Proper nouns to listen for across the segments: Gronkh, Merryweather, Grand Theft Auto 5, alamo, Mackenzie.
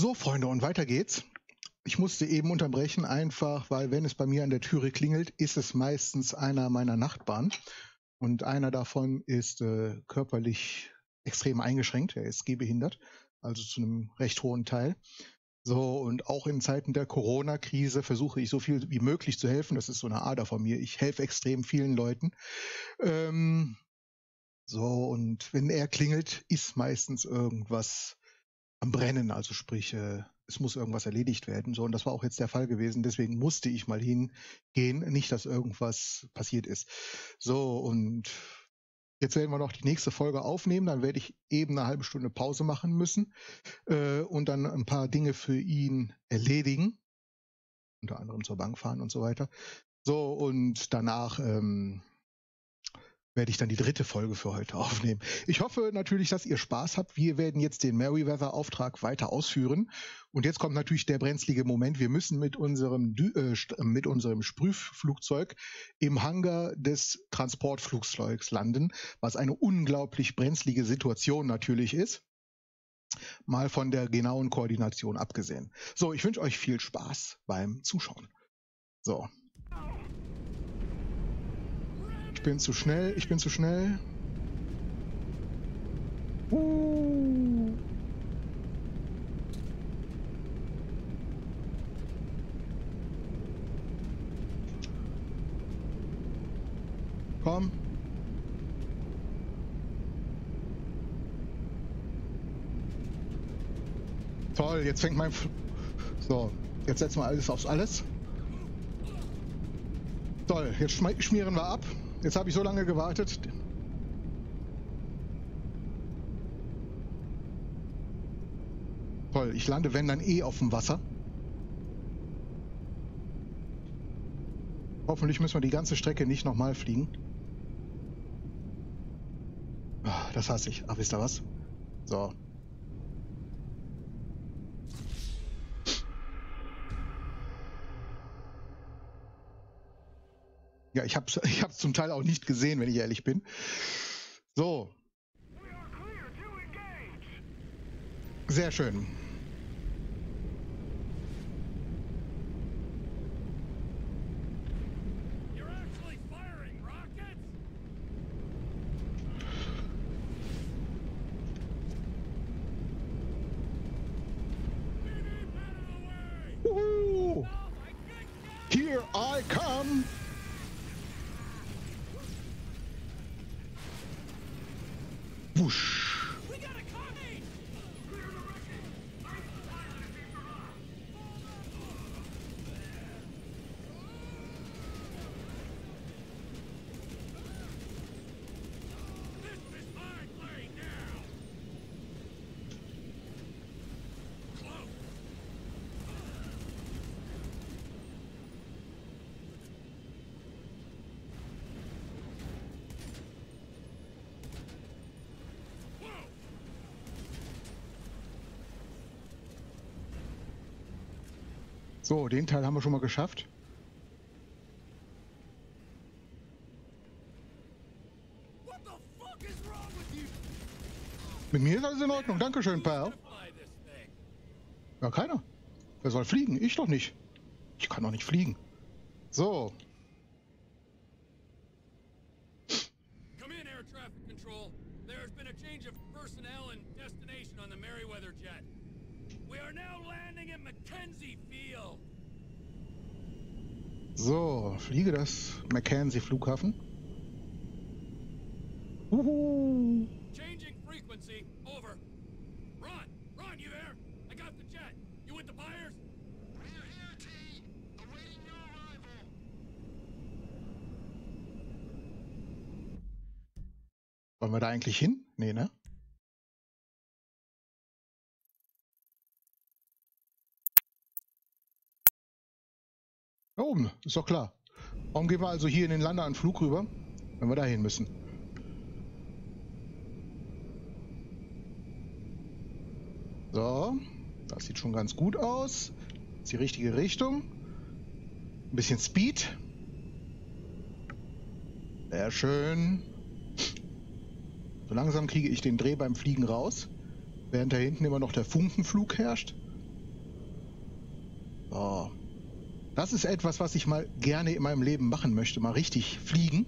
So, Freunde, und weiter geht's. Ich musste eben unterbrechen, einfach, weil wenn es bei mir an der Türe klingelt, ist es meistens einer meiner Nachbarn. Und einer davon ist körperlich extrem eingeschränkt. Er ist gehbehindert, also zu einem recht hohen Teil. So, und auch in Zeiten der Corona-Krise versuche ich so viel wie möglich zu helfen. Das ist so eine Ader von mir. Ich helfe extrem vielen Leuten. So, und wenn er klingelt, ist meistens irgendwas am Brennen. Also sprich, es muss irgendwas erledigt werden. So, und das war auch jetzt der Fall gewesen. Deswegen musste ich mal hingehen. Nicht, dass irgendwas passiert ist. So, und jetzt werden wir noch die nächste Folge aufnehmen, dann werde ich eben eine halbe Stunde Pause machen müssen und dann ein paar Dinge für ihn erledigen, unter anderem zur Bank fahren und so weiter. So, und danach werde ich dann die dritte Folge für heute aufnehmen. Ich hoffe natürlich, dass ihr Spaß habt. Wir werden jetzt den Merryweather-Auftrag weiter ausführen. Und jetzt kommt natürlich der brenzlige Moment. Wir müssen mit unserem Sprühflugzeug im Hangar des Transportflugzeugs landen, was eine unglaublich brenzlige Situation natürlich ist. Mal von der genauen Koordination abgesehen. So, ich wünsche euch viel Spaß beim Zuschauen. So. Ich bin zu schnell, ich bin zu schnell. Komm. Toll, jetzt fängt mein... So, jetzt setzen wir alles aufs Alles. Toll, jetzt schmieren wir ab. Jetzt habe ich so lange gewartet. Toll, ich lande, wenn dann eh auf dem Wasser. Hoffentlich müssen wir die ganze Strecke nicht nochmal fliegen. Das hasse ich. Ach, wisst ihr was? So. Ja, ich hab's zum Teil auch nicht gesehen, wenn ich ehrlich bin. So. Sehr schön. Uhu. Here I come. So, den Teil haben wir schon mal geschafft. Mit mir ist alles in Ordnung. Dankeschön, Pal. Ja, keiner. Wer soll fliegen? Ich doch nicht. Ich kann doch nicht fliegen. So. Come in, Air Traffic Control. There has been a change of personnel and destination on the Merryweather jet. We are now landing at Mackenzie Field. So, fliege das Mackenzie Flughafen. Uhu. Changing frequency, over. Ron, you there? I got the jet. You with the buyers? We're here, T. Awaiting your arrival. Wollen wir da eigentlich hin? Nee, ne? Da oben, ist doch klar. Warum gehen wir also hier in den Landeanflug rüber, wenn wir da hin müssen? So, das sieht schon ganz gut aus. Das ist die richtige Richtung. Ein bisschen Speed. Sehr schön. So langsam kriege ich den Dreh beim Fliegen raus, während da hinten immer noch der Funkenflug herrscht. Oh. Das ist etwas, was ich mal gerne in meinem Leben machen möchte. Mal richtig fliegen.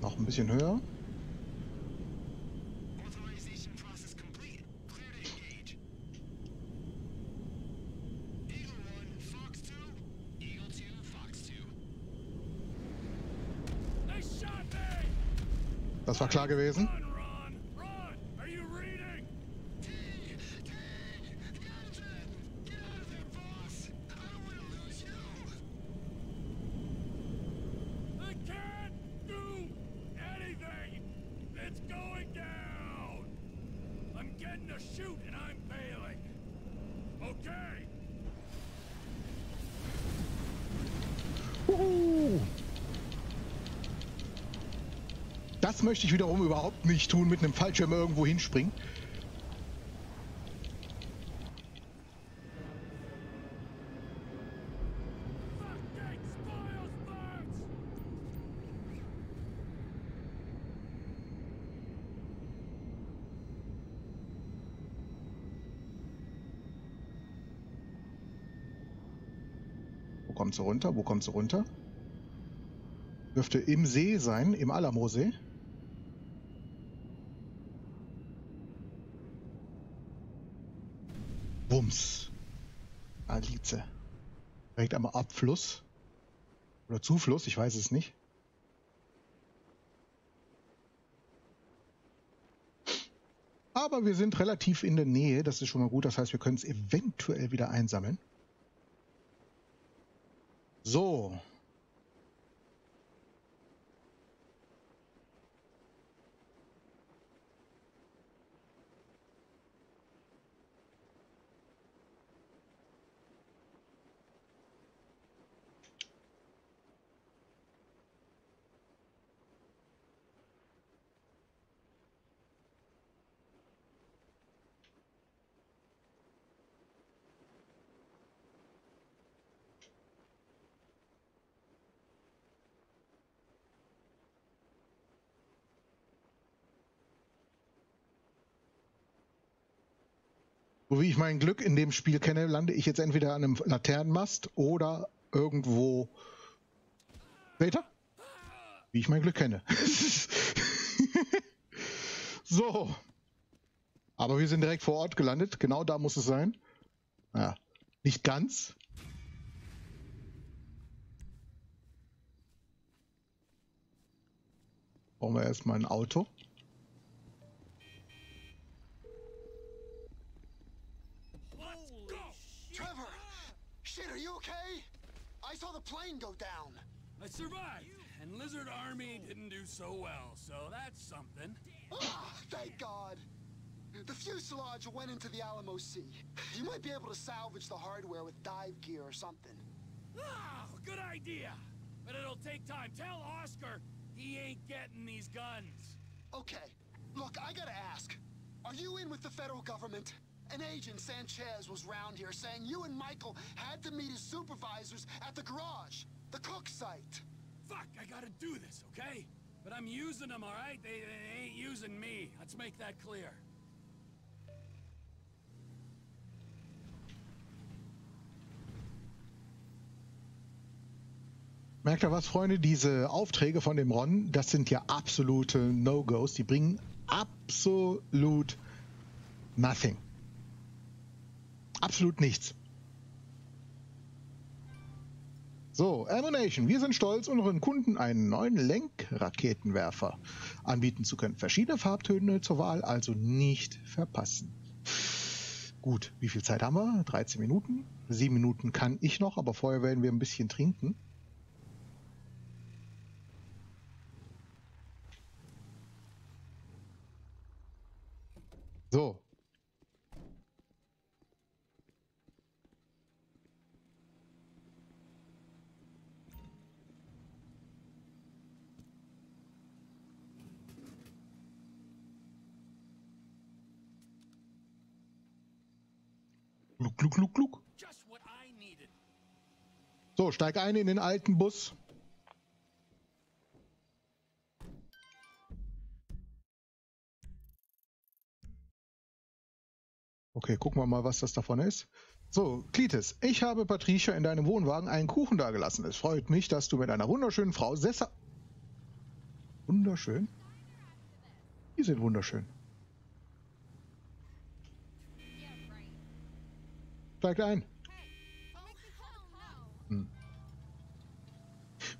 Noch ein bisschen höher. Das war klar gewesen. Das möchte ich wiederum überhaupt nicht tun, mit einem Fallschirm irgendwo hinspringen. Wo kommt sie runter? Wo kommt sie runter? Dürfte im See sein, im Alamo-See. Bums. Da liegt sie. Direkt am Abfluss. Oder Zufluss, ich weiß es nicht. Aber wir sind relativ in der Nähe, das ist schon mal gut. Das heißt, wir können es eventuell wieder einsammeln. So. So wie ich mein Glück in dem Spiel kenne, lande ich jetzt entweder an einem Laternenmast oder irgendwo... Seht ihr? Wie ich mein Glück kenne. So. Aber wir sind direkt vor Ort gelandet. Genau da muss es sein. Ja, nicht ganz. Brauchen wir erstmal ein Auto. Plane go down. I survived, and Lizard Army didn't do so well, so that's something. Ah, thank God. The fuselage went into the Alamo Sea. You might be able to salvage the hardware with dive gear or something. Ah, good idea. But it'll take time. Tell Oscar he ain't getting these guns. Okay. Look, I gotta ask. Are you in with the federal government? An agent, Sanchez, was round here saying you and Michael had to meet his supervisors at the garage, the cook site. Fuck, I gotta do this, okay? But I'm using them, all right? They ain't using me. Let's make that clear. Merkt ihr was, Freunde? Diese Aufträge von dem Ron, das sind ja absolute No-Gos. Die bringen absolut nothing. Absolut nichts. So, Ammunition. Wir sind stolz, unseren Kunden einen neuen Lenkraketenwerfer anbieten zu können. Verschiedene Farbtöne zur Wahl, also nicht verpassen. Gut, wie viel Zeit haben wir? 13 Minuten. 7 Minuten kann ich noch, aber vorher werden wir ein bisschen trinken. So. Gluck, gluck, gluck, gluck. So, steig ein in den alten Bus. Okay, gucken wir mal, was das davon ist. So, Klitis, ich habe Patricia in deinem Wohnwagen einen Kuchen dagelassen. Es freut mich, dass du mit einer wunderschönen Frau Sessa... Wunderschön? Die sind wunderschön. Steigt ein. Hm.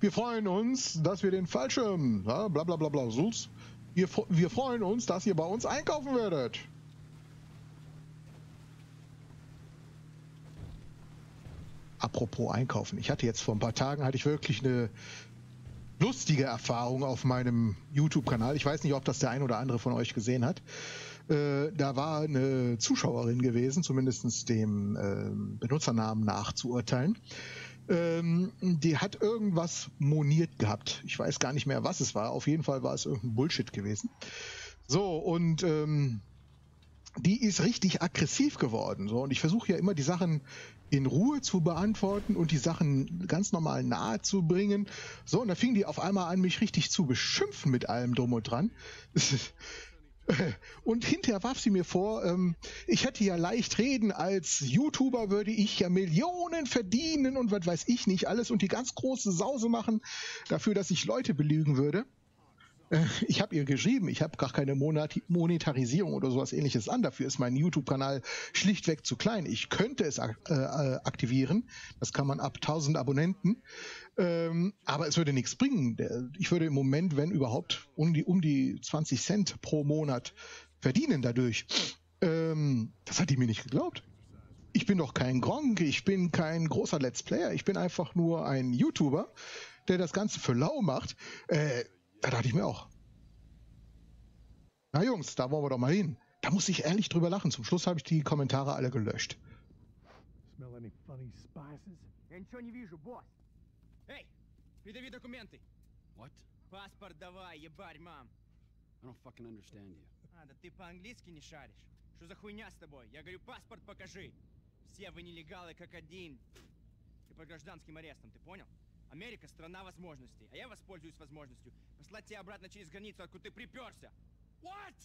Wir freuen uns, dass wir den Fallschirm... Ja, bla bla bla bla. Wir freuen uns, dass ihr bei uns einkaufen werdet. Apropos einkaufen. Ich hatte jetzt vor ein paar Tagen wirklich eine lustige Erfahrung auf meinem YouTube-Kanal. Ich weiß nicht, ob das der ein oder andere von euch gesehen hat. Da war eine Zuschauerin gewesen, zumindest dem Benutzernamen nachzuurteilen. Die hat irgendwas moniert gehabt. Ich weiß gar nicht mehr, was es war. Auf jeden Fall war es irgendein Bullshit gewesen. So, und... die ist richtig aggressiv geworden. So. Und ich versuche ja immer, die Sachen in Ruhe zu beantworten und die Sachen ganz normal nahe zu bringen. So, und da fing die auf einmal an, mich richtig zu beschimpfen mit allem drum und dran. Und hinterher warf sie mir vor, ich hätte ja leicht reden, als YouTuber würde ich ja Millionen verdienen und was weiß ich nicht alles und die ganz große Sause machen dafür, dass ich Leute belügen würde. Ich habe ihr geschrieben, ich habe gar keine Monetarisierung oder sowas ähnliches an. Dafür ist mein YouTube-Kanal schlichtweg zu klein. Ich könnte es aktivieren, das kann man ab 1000 Abonnenten, aber es würde nichts bringen. Ich würde im Moment, wenn überhaupt, um die 20 Cent pro Monat verdienen dadurch. Das hat die mir nicht geglaubt. Ich bin doch kein Gronkh, ich bin kein großer Let's Player, ich bin einfach nur ein YouTuber, der das Ganze für lau macht. Da dachte ich mir auch. Na Jungs, da wollen wir doch mal hin. Da muss ich ehrlich drüber lachen. Zum Schluss habe ich die Kommentare alle gelöscht. Америка – страна возможностей, а я воспользуюсь возможностью послать тебя обратно через границу, откуда ты припёрся. What?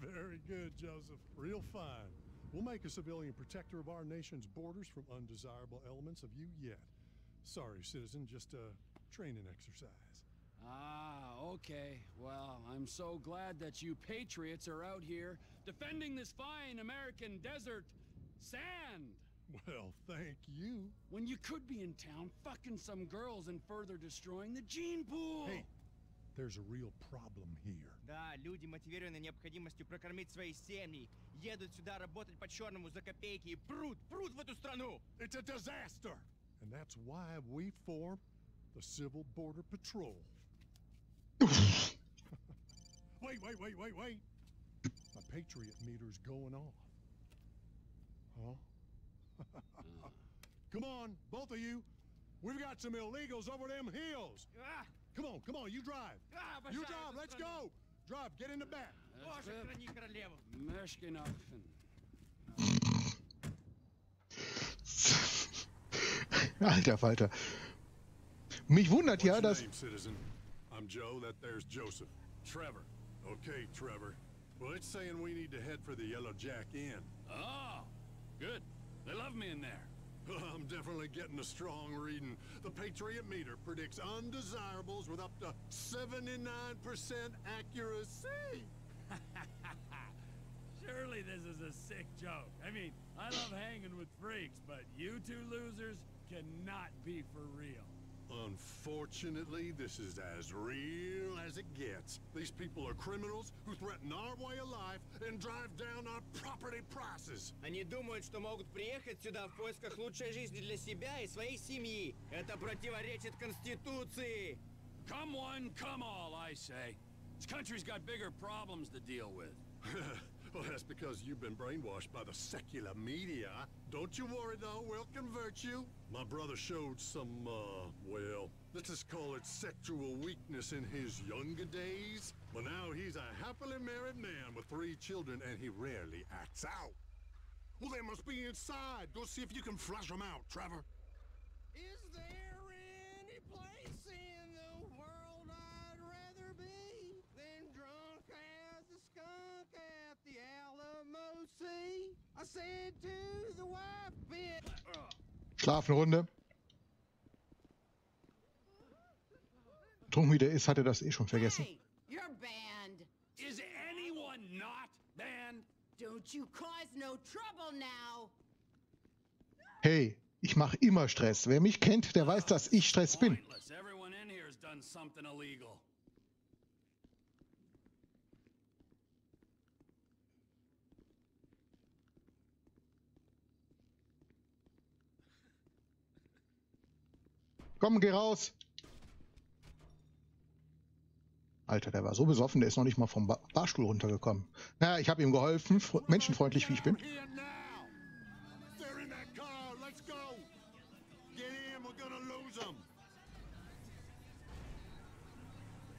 Very good, Joseph. Real fine. We'll make a civilian protector of our nation's borders from undesirable elements of you yet. Sorry, citizen, just a training exercise. Ah, okay. Well, I'm so glad that you patriots are out here defending this fine American desert sand. Well, thank you. When you could be in town fucking some girls and further destroying the gene pool. Hey, there's a real problem here. Да, люди, мотивированные необходимостью прокормить свои семьи, едут сюда работать по черному за копейки и прут в эту страну. It's a disaster. And that's why we form the Civil Border Patrol. Wait. My patriot meter's going off. Huh? Come on, both of you. We've got some illegals over them hills. Come on, you drive. You drive, let's go. Drive, get in the back. Alter Falter. Mich wundert ja, dass... I'm Joe, that there's Joseph. Trevor. Okay, Trevor. Well, it's saying we need to head for the Yellow Jack Inn. Oh, good. They love me in there. I'm definitely getting a strong reading. The Patriot meter predicts undesirables with up to 79% accuracy. Surely this is a sick joke. I mean, I love hanging with freaks, but you two losers cannot be for real. Unfortunately, this is as real as it gets. idiots. These people are criminals who threaten our way of life and drive down our property prices. Они думают, что могут приехать сюда в поисках лучшей жизни для себя и своей семьи. Это противоречит Конституции. Come one, come all, I say. This country's got bigger problems to deal with. Well, that's because you've been brainwashed by the secular media. Don't you worry, though, we'll convert you. My brother showed some, well, let's just call it sexual weakness in his younger days. But now he's a happily married man with 3 children, and he rarely acts out. Well, they must be inside. Go see if you can flush them out, Trevor. Is there any place in the world I'd rather be than drunk as a skunk at the Alamo sea? I said to the wife, bitch. Schlafenrunde. Trunk wie der ist, hat er das eh schon vergessen. Hey, you're banned. Is anyone not banned? Don't you cause no trouble now. Hey, ich mache immer Stress. Wer mich kennt, der weiß, dass ich Stress bin. Everyone in here has done something illegal. Komm, geh raus. Alter, der war so besoffen, der ist noch nicht mal vom Barstuhl runtergekommen. Na, ich habe ihm geholfen, menschenfreundlich wie ich bin.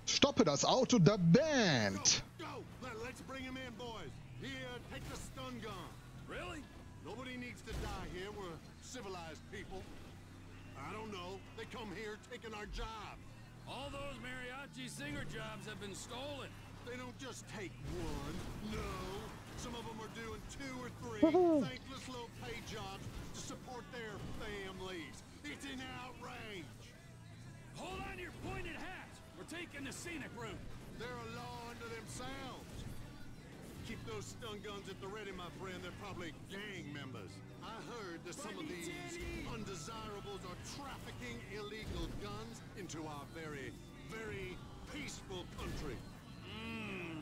Stoppe das Auto der Band. I don't know. They come here taking our job. All those mariachi singer jobs have been stolen. They don't just take one. No. Some of them are doing 2 or 3 thankless low pay jobs to support their families. It's an outrage. Hold on to your pointed hats. We're taking the scenic route. They're a law unto themselves. Keep those stun guns at the ready, my friend. They're probably gang members. I heard that some of these undesirables are trafficking illegal guns into our very, very peaceful country. Mm.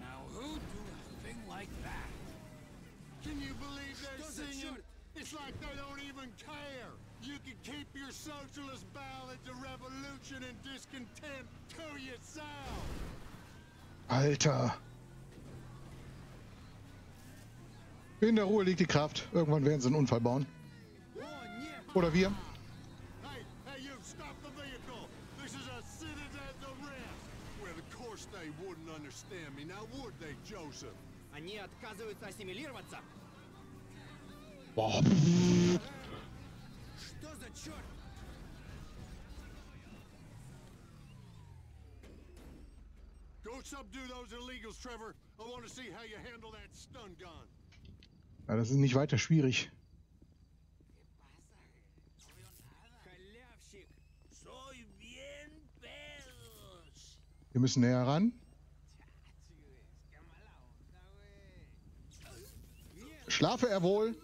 Now who'd do a thing like that? Can you believe they're singing? It's like they don't even care. You can keep your socialist ballad to revolution and discontent to yourself. Alter. In der Ruhe liegt die Kraft. Irgendwann werden sie einen Unfall bauen. Oder wir. Boah. Go subdue those illegals, Trevor. I want to see how you handle that stun gun. Ja, das ist nicht weiter schwierig. Wir müssen näher ran. Schlafe er wohl.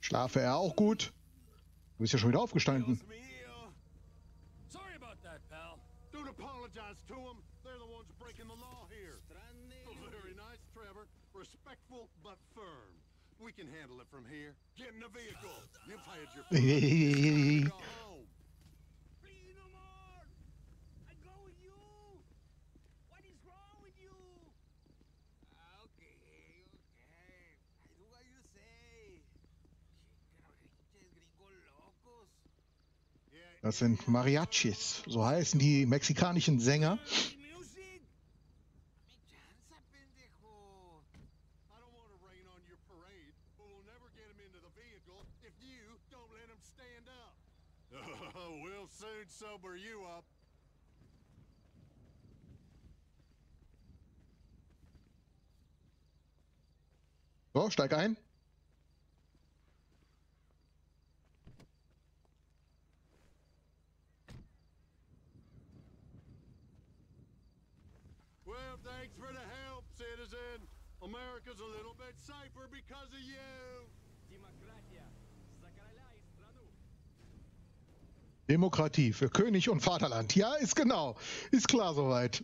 Schlafe er auch gut. Du bist ja schon wieder aufgestanden. They're the ones breaking the law here. Very nice, Trevor. Respectful but firm. We can handle it from here. Get in the vehicle. You've hired your friend. Go home. Please no more. I go with you. What is wrong with you? Okay, okay. I do what you say. Das sind Mariachis. So heißen die mexikanischen Sänger. We'll soon sober you up. So, steig ein. Well, thanks for the help, citizen. America's a little bit safer because of you. Demokratie für König und Vaterland. Ja, ist genau. Ist klar soweit.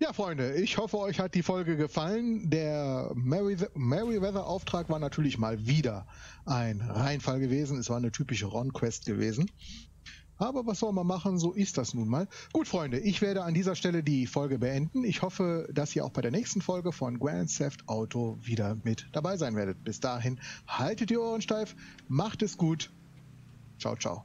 Ja, Freunde, ich hoffe, euch hat die Folge gefallen. Der Merryweather-Auftrag war natürlich mal wieder ein Reinfall gewesen. Es war eine typische Ron-Quest gewesen. Aber was soll man machen, so ist das nun mal. Gut, Freunde, ich werde an dieser Stelle die Folge beenden. Ich hoffe, dass ihr auch bei der nächsten Folge von Grand Theft Auto wieder mit dabei sein werdet. Bis dahin, haltet die Ohren steif, macht es gut. Ciao, ciao.